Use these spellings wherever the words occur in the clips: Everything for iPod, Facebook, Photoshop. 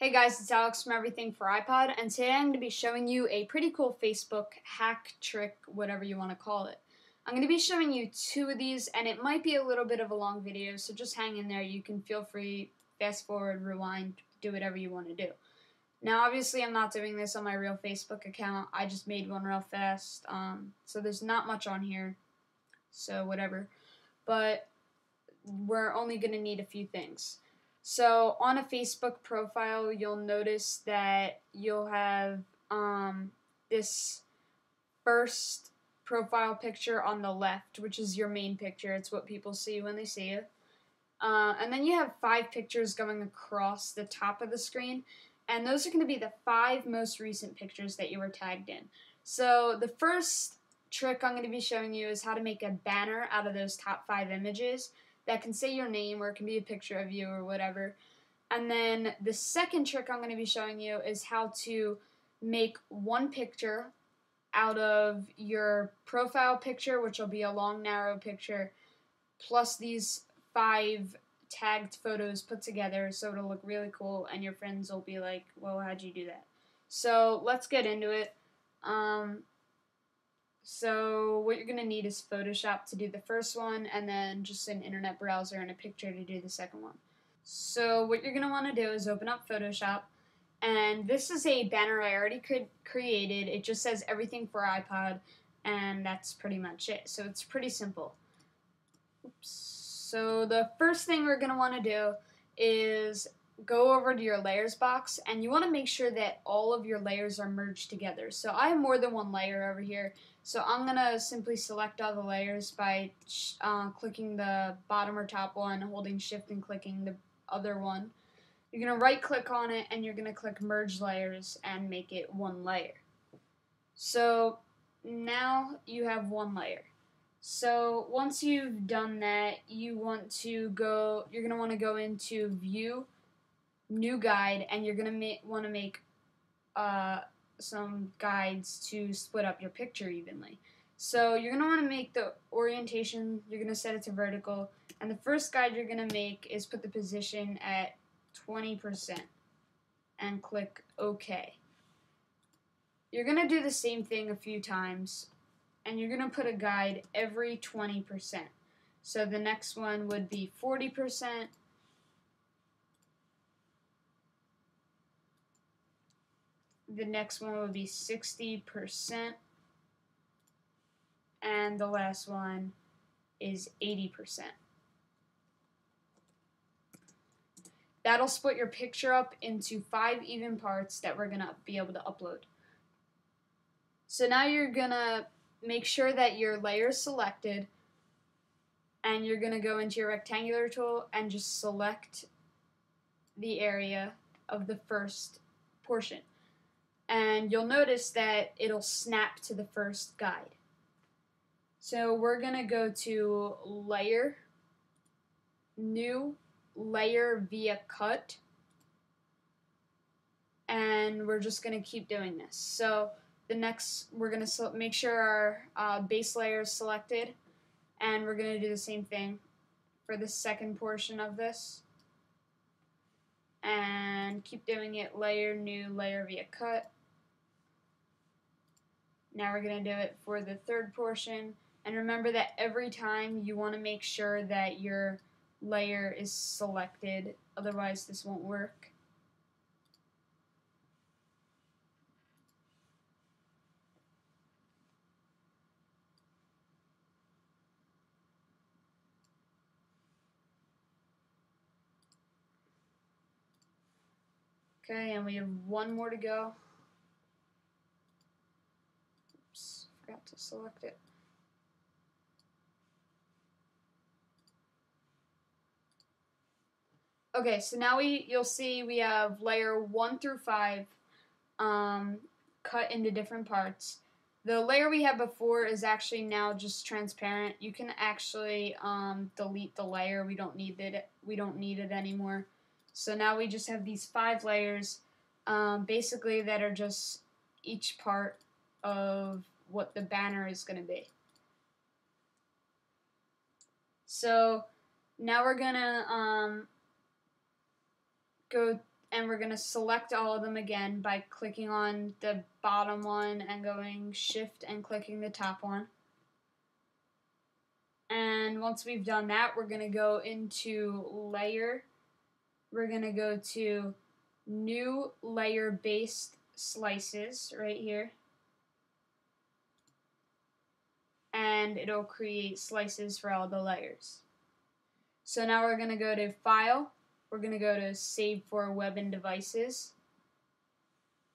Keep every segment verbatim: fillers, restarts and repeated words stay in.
Hey guys, it's Alex from Everything for iPod, and today I'm going to be showing you a pretty cool Facebook hack, trick, whatever you want to call it. I'm going to be showing you two of these, and it might be a little bit of a long video, so just hang in there. You can feel free, fast forward, rewind, do whatever you want to do. Now obviously I'm not doing this on my real Facebook account, I just made one real fast, um, so there's not much on here, so whatever. But we're only going to need a few things. So on a Facebook profile, you'll notice that you'll have um, this first profile picture on the left, which is your main picture. It's what people see when they see you. Uh, and then you have five pictures going across the top of the screen, and those are going to be the five most recent pictures that you were tagged in. So the first trick I'm going to be showing you is how to make a banner out of those top five images. That can say your name, or it can be a picture of you or whatever. And then the second trick I'm going to be showing you is how to make one picture out of your profile picture, which will be a long, narrow picture, plus these five tagged photos put together, so it'll look really cool, and your friends will be like, well, how'd you do that? So let's get into it. Um, So what you're going to need is Photoshop to do the first one, and then just an internet browser and a picture to do the second one. So what you're going to want to do is open up Photoshop, and this is a banner I already cre- created. It just says Everything for iPod, and that's pretty much it. So it's pretty simple. Oops. So the first thing we're going to want to do is go over to your layers box, and you want to make sure that all of your layers are merged together. So I have more than one layer over here, so I'm going to simply select all the layers by uh, clicking the bottom or top one, holding shift and clicking the other one. You're going to right click on it, and you're going to click merge layers and make it one layer. So now you have one layer. So once you've done that, you want to go, you're going to want to go into view, new guide, and you're going to want to make uh, some guides to split up your picture evenly. So you're going to want to make the orientation, you're going to set it to vertical, and the first guide you're going to make is put the position at twenty percent and click OK. You're going to do the same thing a few times, and you're going to put a guide every twenty percent. So the next one would be forty percent. The next one would be sixty percent, and the last one is eighty percent. That'll split your picture up into five even parts that we're going to be able to upload. So now you're going to make sure that your layer is selected, and you're going to go into your rectangular tool and just select the area of the first portion. And you'll notice that it'll snap to the first guide. So we're going to go to Layer, New, Layer via Cut, and we're just going to keep doing this. So the next, we're going to make sure our uh, base layer is selected, and we're going to do the same thing for the second portion of this. And keep doing it, Layer, New, Layer via Cut. Now we're going to do it for the third portion, and remember that every time you want to make sure that your layer is selected, otherwise this won't work. Okay, and we have one more to go. Oops, forgot to select it. Okay, so now we you'll see we have layer one through five um, cut into different parts. The layer we had before is actually now just transparent. You can actually um, delete the layer. We don't need it. We don't need it anymore. So now we just have these five layers, um, basically, that are just each part of what the banner is going to be. So now we're going to um, go and we're going to select all of them again by clicking on the bottom one and going shift and clicking the top one. And once we've done that, we're going to go into layer. We're going to go to new layer based slices right here. And it'll create slices for all the layers. So now we're going to go to File. We're going to go to Save for Web and Devices.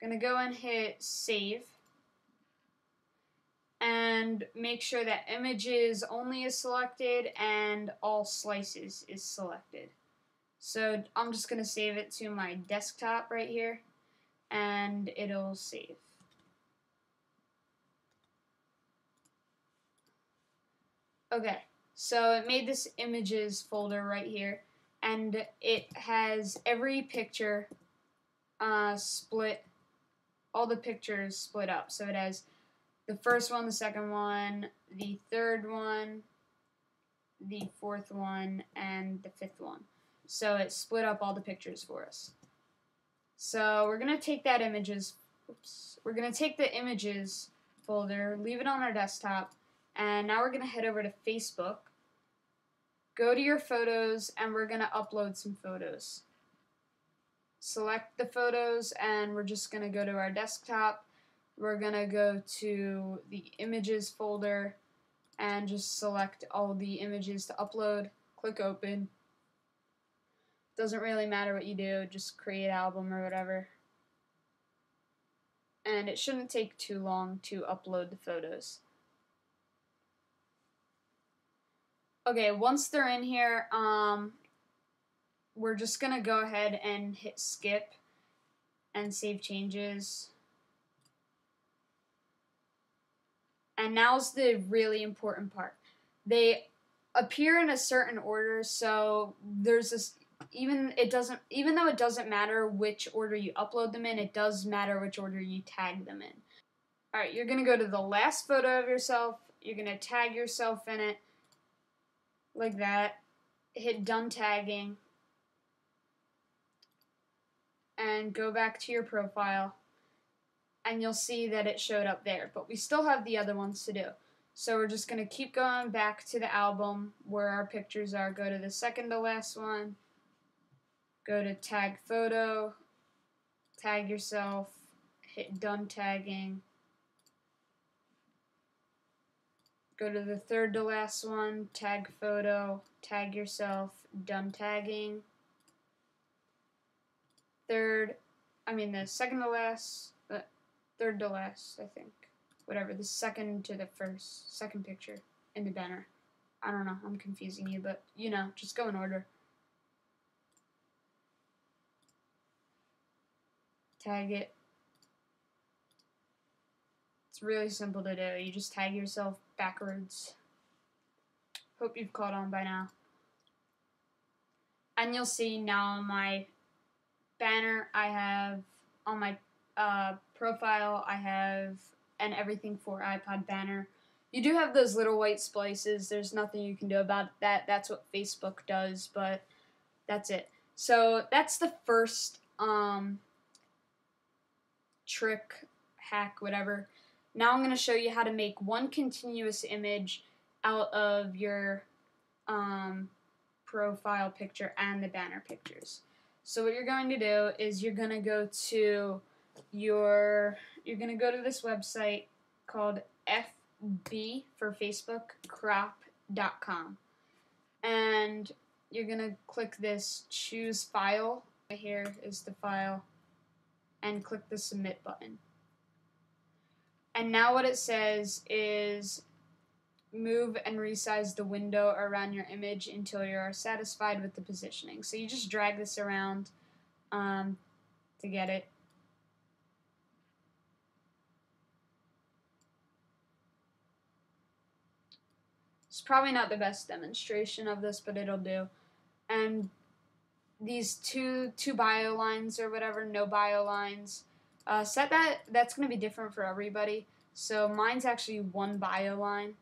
Going to go and hit Save. And make sure that Images Only is selected and All Slices is selected. So I'm just going to save it to my desktop right here, and it'll save. Okay, so it made this images folder right here, and it has every picture uh, split, all the pictures split up. So it has the first one, the second one, the third one, the fourth one, and the fifth one. So it split up all the pictures for us. So we're gonna take that images, oops, we're gonna take the images folder, leave it on our desktop, and now we're gonna head over to Facebook, go to your photos, and we're gonna upload some photos. Select the photos, and we're just gonna go to our desktop. We're gonna go to the images folder and just select all the images to upload, click open. Doesn't really matter what you do, just create album or whatever. And it shouldn't take too long to upload the photos. Okay, once they're in here, um, we're just gonna go ahead and hit skip and save changes. And now's the really important part. They appear in a certain order, so there's this Even it doesn't even though it doesn't matter which order you upload them in, it does matter which order you tag them in. Alright, you're gonna go to the last photo of yourself, you're gonna tag yourself in it like that, hit done tagging, and go back to your profile, and you'll see that it showed up there. But we still have the other ones to do. So we're just gonna keep going back to the album where our pictures are, go to the second to last one. Go to tag photo, tag yourself, hit done tagging. Go to the third to last one, tag photo, tag yourself, done tagging. Third, I mean the second to last, uh, third to last, I think. Whatever, the second to the first, second picture in the banner. I don't know, I'm confusing you, but you know, just go in order. Tag it. It's really simple to do. You just tag yourself backwards. Hope you've caught on by now. And you'll see now on my banner I have, on my uh, profile I have an Everything for iPod banner. You do have those little white splices. There's nothing you can do about that. That's what Facebook does, but that's it. So that's the first um, trick, hack, whatever. Now I'm going to show you how to make one continuous image out of your um, profile picture and the banner pictures. So what you're going to do is you're going to go to your, you're going to go to this website called F B for facebook crop dot com, and you're going to click this choose file. Right here is the file. And click the submit button. And now what it says is move and resize the window around your image until you are satisfied with the positioning. So you just drag this around um, to get it. It's probably not the best demonstration of this, but it'll do. And these two two bio lines or whatever, no bio lines, uh, set that, that's going to be different for everybody. So mine's actually one bio line.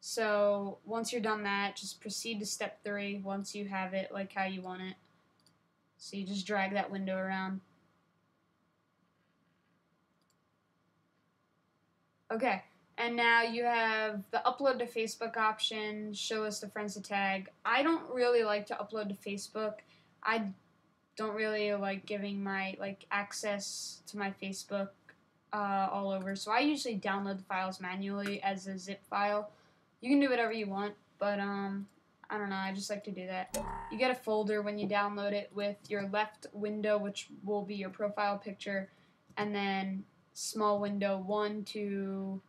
So once you're done that, just proceed to step three once you have it like how you want it. So you just drag that window around. Okay, and now you have the upload to Facebook option, show us the friends to tag. I don't really like to upload to Facebook. I don't really like giving my like access to my Facebook uh, all over. So I usually download the files manually as a zip file. You can do whatever you want, but um, I don't know, I just like to do that. You get a folder when you download it with your left window, which will be your profile picture, and then small window one, two,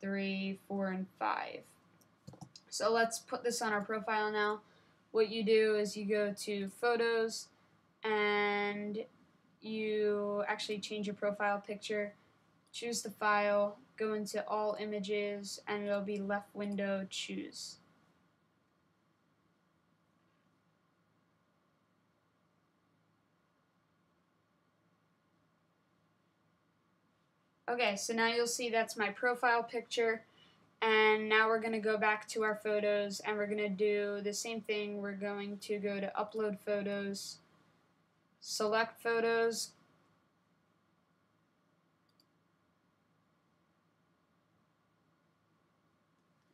three, four, and five. So let's put this on our profile now. What you do is you go to Photos and you actually change your profile picture, choose the file, go into All Images, and it'll be left window, choose. Okay, so now you'll see that's my profile picture, and now we're going to go back to our photos, and we're going to do the same thing. We're going to go to Upload Photos, select Photos,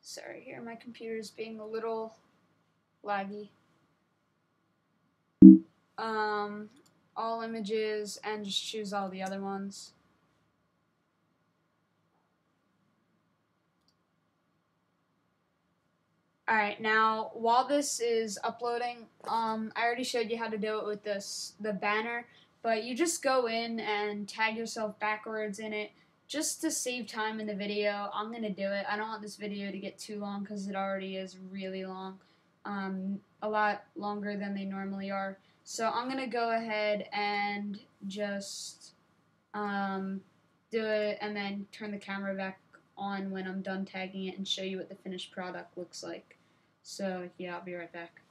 sorry here, my computer's being a little laggy, um, All Images, and just choose all the other ones. Alright, now while this is uploading, um, I already showed you how to do it with this, the banner, but you just go in and tag yourself backwards in it just to save time in the video. I'm going to do it. I don't want this video to get too long because it already is really long, um, a lot longer than they normally are. So I'm going to go ahead and just um, do it and then turn the camera back on when I'm done tagging it and show you what the finished product looks like. So yeah, I'll be right back.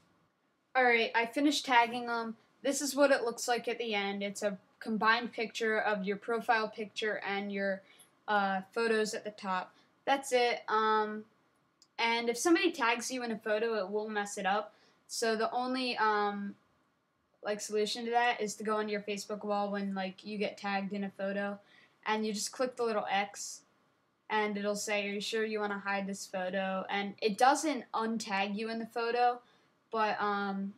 Alright, I finished tagging them. This is what it looks like at the end. It's a combined picture of your profile picture and your uh, photos at the top. That's it. Um, and if somebody tags you in a photo, it will mess it up. So the only um, like solution to that is to go into your Facebook wall when like you get tagged in a photo, and you just click the little X. And it'll say, are you sure you want to hide this photo? And it doesn't untag you in the photo, but um,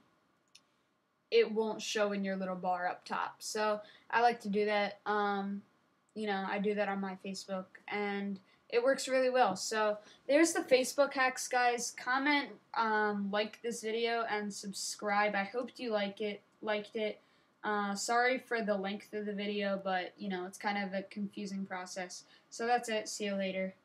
it won't show in your little bar up top. So I like to do that. Um, you know, I do that on my Facebook, and it works really well. So there's the Facebook hacks, guys. Comment, um, like this video, and subscribe. I hope you like it, liked it. Uh, sorry for the length of the video, but, you know, it's kind of a confusing process. So that's it. See you later.